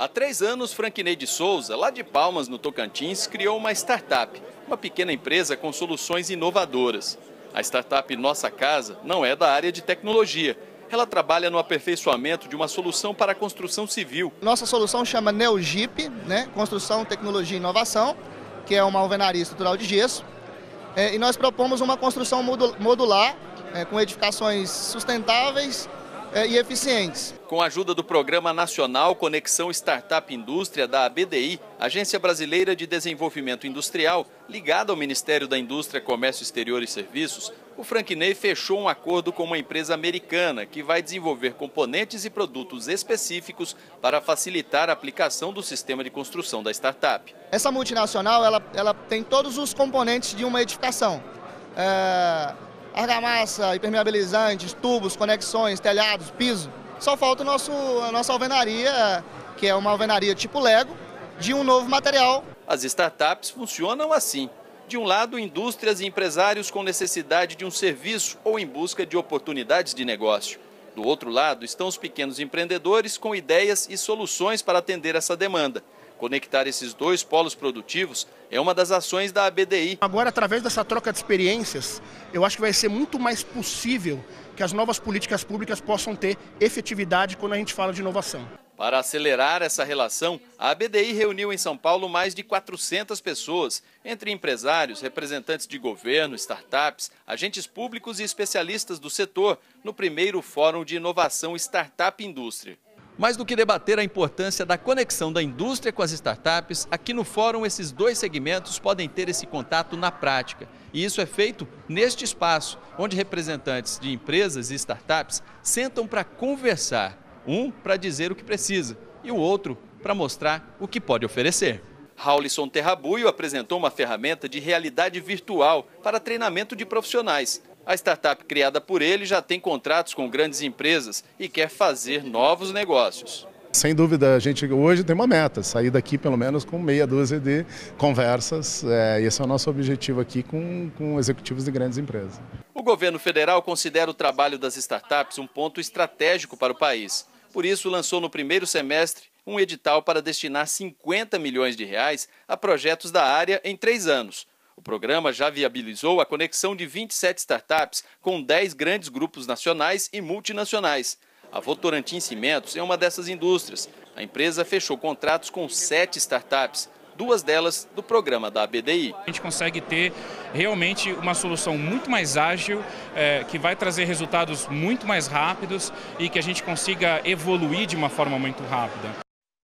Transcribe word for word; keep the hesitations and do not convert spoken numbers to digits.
Há três anos, Franquineide de Souza, lá de Palmas, no Tocantins, criou uma startup, uma pequena empresa com soluções inovadoras. A startup Nossa Casa não é da área de tecnologia. Ela trabalha no aperfeiçoamento de uma solução para a construção civil. Nossa solução chama NeoGip, né? Construção, Tecnologia e Inovação, que é uma alvenaria estrutural de gesso. É, e nós propomos uma construção modular, é, com edificações sustentáveis é, e eficientes. Com a ajuda do Programa Nacional Conexão Startup Indústria da A B D I, Agência Brasileira de Desenvolvimento Industrial, ligada ao Ministério da Indústria, Comércio Exterior e Serviços, o Frank Ney fechou um acordo com uma empresa americana que vai desenvolver componentes e produtos específicos para facilitar a aplicação do sistema de construção da startup. Essa multinacional ela, ela tem todos os componentes de uma edificação. É, argamassa, impermeabilizantes, tubos, conexões, telhados, piso. Só falta o nosso, a nossa alvenaria, que é uma alvenaria tipo Lego, de um novo material. As startups funcionam assim. De um lado, indústrias e empresários com necessidade de um serviço ou em busca de oportunidades de negócio. Do outro lado, estão os pequenos empreendedores com ideias e soluções para atender essa demanda. Conectar esses dois polos produtivos é uma das ações da A B D I. Agora, através dessa troca de experiências, eu acho que vai ser muito mais possível que as novas políticas públicas possam ter efetividade quando a gente fala de inovação. Para acelerar essa relação, a A B D I reuniu em São Paulo mais de quatrocentas pessoas, entre empresários, representantes de governo, startups, agentes públicos e especialistas do setor, no primeiro Fórum de Inovação Startup Indústria. Mais do que debater a importância da conexão da indústria com as startups, aqui no fórum esses dois segmentos podem ter esse contato na prática. E isso é feito neste espaço, onde representantes de empresas e startups sentam para conversar. Um para dizer o que precisa e o outro para mostrar o que pode oferecer. Raulisson Terrabuio apresentou uma ferramenta de realidade virtual para treinamento de profissionais. A startup criada por ele já tem contratos com grandes empresas e quer fazer novos negócios. Sem dúvida, a gente hoje tem uma meta, sair daqui pelo menos com meia dúzia de conversas. É, esse é o nosso objetivo aqui com, com executivos de grandes empresas. O governo federal considera o trabalho das startups um ponto estratégico para o país. Por isso, lançou no primeiro semestre um edital para destinar cinquenta milhões de reais a projetos da área em três anos. O programa já viabilizou a conexão de vinte e sete startups com dez grandes grupos nacionais e multinacionais. A Votorantim Cimentos é uma dessas indústrias. A empresa fechou contratos com sete startups, duas delas do programa da A B D I. A gente consegue ter realmente uma solução muito mais ágil, é, que vai trazer resultados muito mais rápidos e que a gente consiga evoluir de uma forma muito rápida.